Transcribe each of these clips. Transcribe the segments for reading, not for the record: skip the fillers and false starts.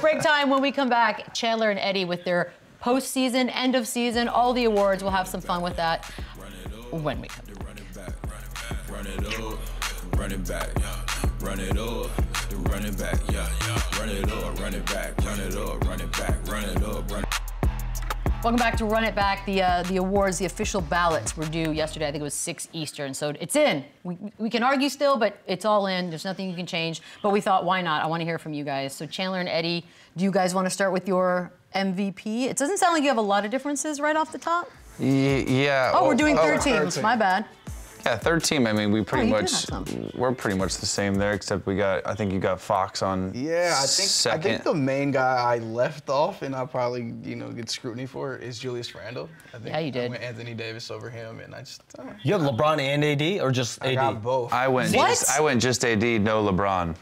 Break time. When we come back, Chandler and Eddie with their postseason, end of season, all the awards. We'll have some fun with that when we come back. Run it up, run it back, run it up, run it back, run it up, run it back, run it up, run it back, run it up, run it back. Welcome back to Run It Back. The awards, the official ballots were due yesterday. I think it was 6 Eastern, so it's in. We can argue still, but it's all in. There's nothing you can change. But we thought, why not? I want to hear from you guys. So Chandler and Eddie, do you guys want to start with your MVP? It doesn't sound like you have a lot of differences right off the top. Yeah. Oh, we're doing third teams. My bad. Yeah, third team. I mean, we're pretty much the same there, except we got. I think you got Fox on. Yeah, second. I think the main guy I left off, and I probably get scrutiny for it, is Julius Randle. I think yeah, you did. I went Anthony Davis over him, and I just. You have LeBron and AD, or just AD? I got both. I went just AD, no LeBron.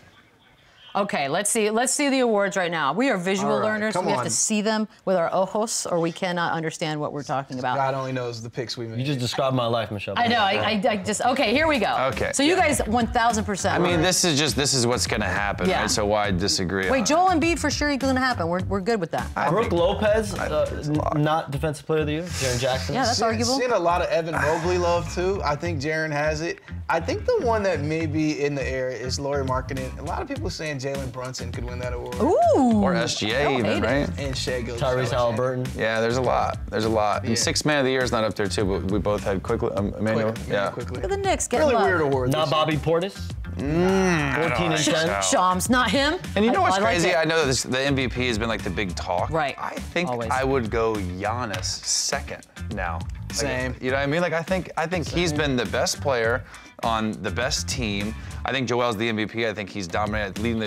Okay, let's see the awards right now. We are visual learners. So we have to see them with our ojos, or we cannot understand what we're talking about. God only knows the picks we made. You just described my life, Michelle. I know. I just okay. Here we go. Okay. So you guys 1,000%. I mean, this is what's gonna happen, right? So why disagree? Wait, Joel Embiid for sure is gonna happen. We're good with that. Brook Lopez, not defensive player of the year. Jaron Jackson. Yeah, that's arguable. I've seen a lot of Evan Mobley love too. I think Jaron has it. I think the one that may be in the air is Lauri Markkanen. A lot of people saying Jalen Brunson could win that award. Ooh. Or SGA even, right? And Shea Gilgeous Tyrese Halliburton. Yeah, there's a lot. There's a lot. Yeah. And Sixth Man of the Year is not up there, too, but we both had Emmanuel. Yeah. Look at the Knicks getting really weird award. Not Bobby Portis. 14 and 10. Shams, not him. And you know what's crazy? I know the MVP has been like the big talk. Right. I think I would go Giannis second now. Same. You know what I mean? Like I think he's been the best player on the best team. I think Joel's the MVP. I think he's dominated, leading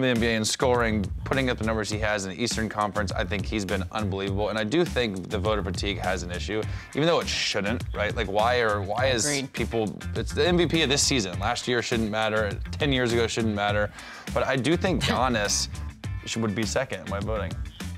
the NBA in scoring, putting up the numbers he has in the Eastern Conference. I think he's been unbelievable. And I do think the voter fatigue has an issue, even though it shouldn't, right? Like why is people, it's the MVP of this season. Last year shouldn't matter. 10 years ago shouldn't matter. But I do think Giannis would be second in my voting.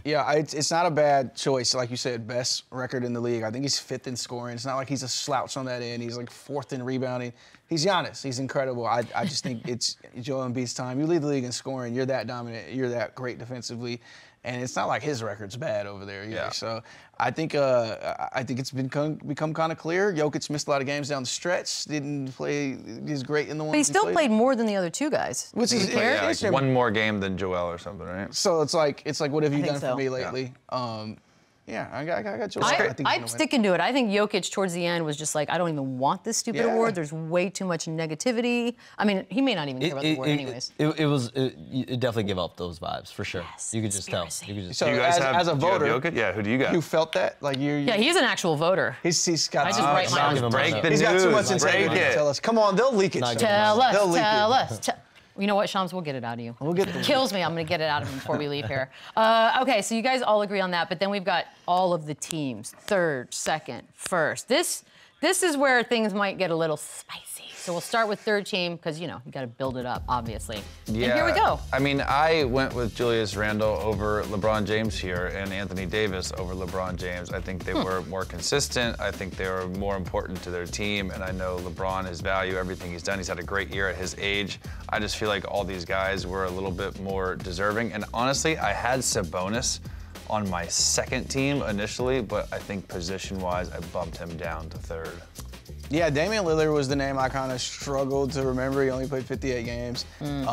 Yeah, it's not a bad choice. Like you said, best record in the league. I think he's 5th in scoring. It's not like he's a slouch on that end. He's like 4th in rebounding. He's Giannis. He's incredible. I just think it's Joel Embiid's time. You lead the league in scoring. You're that dominant. You're that great defensively. And it's not like his record's bad over there either. Yeah. So I think it's become kind of clear. Jokic missed a lot of games down the stretch. Didn't play as great in the one. But he still played more than the other two guys. Which is like one more game than Joel or something, right? So it's like what have you done for me lately? Yeah. Yeah, I got Joel. I'm sticking to it. I think Jokic towards the end was just like, I don't even want this stupid award. There's way too much negativity. I mean, he may not even care about the award anyways. It definitely gave up those vibes for sure. Yes, you could just tell. You could just so you guys as a voter, Jokic? Yeah, who do you got? You felt that? Like yeah, he's an actual voter. He's got. I just write my own. Break the news. He's got too much integrity. Tell us. Come on, they'll leak it. Tell us. You know what, Shams? We'll get it out of you. We'll get it. Kills me. I'm going to get it out of him before we leave here. Okay, so you guys all agree on that, but then we've got all of the teams, third, second, first. This is where things might get a little spicy. So we'll start with third team because, you got to build it up, obviously. Yeah. And here we go. I mean, I went with Julius Randle over LeBron James here and Anthony Davis over LeBron James. I think they were more consistent. I think they were more important to their team. And I know LeBron, his value, everything he's done, he's had a great year at his age. I just feel like all these guys were a little bit more deserving. And honestly, I had Sabonis on my second team initially, but I think position-wise, I bumped him down to third. Yeah, Damian Lillard was the name I kind of struggled to remember. He only played 58 games. And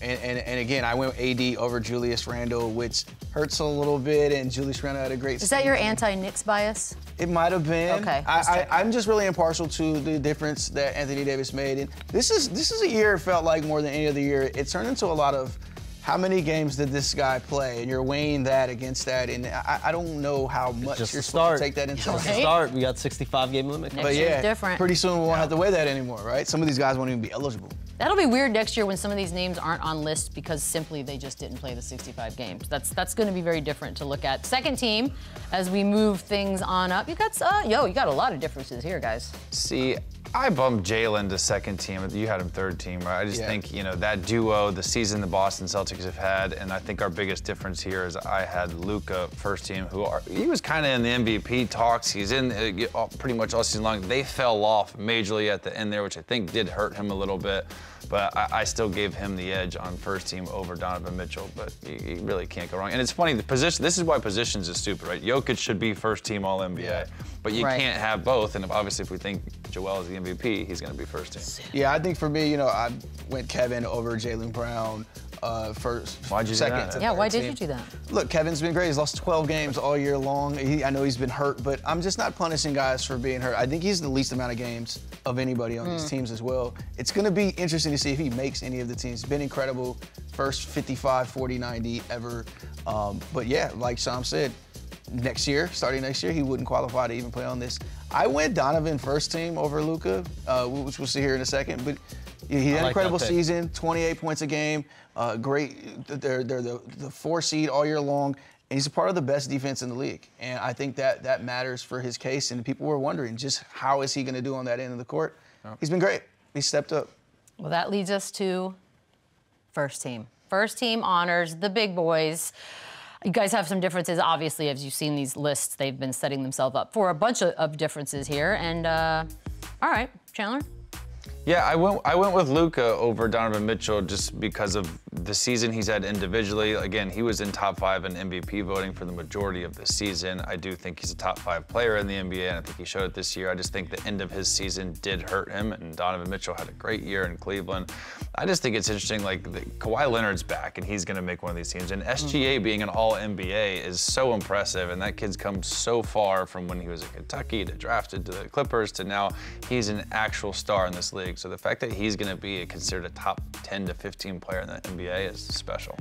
again, I went AD over Julius Randle, which hurts a little bit, and Julius Randle had a great season. Is that your anti-Knicks bias? It might have been. Okay. I'm just really impartial to the difference that Anthony Davis made. And this is a year it felt like more than any other year. It turned into a lot of how many games did this guy play? And you're weighing that against that, and I don't know how much you're supposed to take that into account. Just to start, we got 65-game limit. But yeah, pretty soon we won't have to weigh that anymore, right? Some of these guys won't even be eligible. That'll be weird next year when some of these names aren't on lists because simply they just didn't play the 65 games. That's going to be very different to look at. Second team, as we move things on up, you got a lot of differences here, guys. See, I bumped Jalen to second team. You had him third team, right? I just think, you know, that duo, the season the Boston Celtics have had, and I think our biggest difference here is I had Luka first team, who are, he was kind of in the MVP talks. He's in pretty much all season long. They fell off majorly at the end there, which I think did hurt him a little bit. But I still gave him the edge on first team over Donovan Mitchell, but you really can't go wrong. And it's funny, the position, this is why positions is stupid, right? Jokic should be first team All-NBA, but you can't have both. And obviously, if we think Joel is the MVP, he's going to be first team. Yeah, I think for me, you know, I went Kevin over Jaylen Brown. Why did you do that? Look, Kevin's been great. He's lost 12 games all year long. I know he's been hurt, but I'm just not punishing guys for being hurt. I think he's the least amount of games of anybody on these teams as well. It's going to be interesting to see if he makes any of the teams. Been incredible. First 55, 40, 90 ever. But yeah, like Shams said, next year, starting next year, he wouldn't qualify to even play on this. I went Donovan first team over Luka, which we'll see here in a second, but he had an incredible season, 28 points a game, great. They're the 4 seed all year long, and he's a part of the best defense in the league. And I think that that matters for his case, and people were wondering just how is he going to do on that end of the court. Oh. He's been great. He stepped up. Well, that leads us to first team. First team honors, the big boys. You guys have some differences, obviously, as you've seen these lists. They've been setting themselves up for a bunch of differences here. And, all right, Chandler? Yeah, I went with Luka over Donovan Mitchell just because of the season he's had individually. Again, he was in top 5 in MVP voting for the majority of the season. I do think he's a top 5 player in the NBA, and I think he showed it this year. I just think the end of his season did hurt him, and Donovan Mitchell had a great year in Cleveland. I just think it's interesting, like, Kawhi Leonard's back, and he's going to make one of these teams. And SGA being an All-NBA is so impressive, and that kid's come so far from when he was in Kentucky to drafted to the Clippers to now he's an actual star in this league. So the fact that he's going to be considered a top 10 to 15 player in the NBA is special.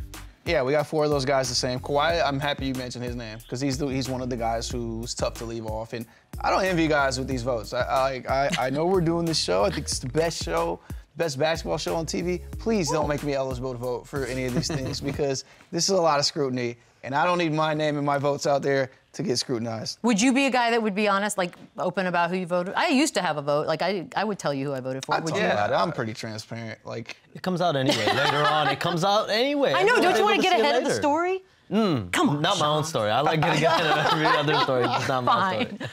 Yeah, we got 4 of those guys the same. Kawhi, I'm happy you mentioned his name because he's one of the guys who's tough to leave off. And I don't envy guys with these votes. I know we're doing this show. I think it's the best show, best basketball show on TV. Please don't make me eligible to vote for any of these things because this is a lot of scrutiny. And I don't need my name and my votes out there to get scrutinized. Would you be a guy that would be honest, like open about who you voted? I used to have a vote. Like I would tell you who I voted for. I would tell you about it. I'm pretty transparent. Like it comes out anyway. Later on, it comes out anyway. I know. Don't you want to get ahead of the story? Come on. Not my own story. I like getting ahead of every other story. It's not my story. Fine.